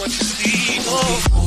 what you see. Oh.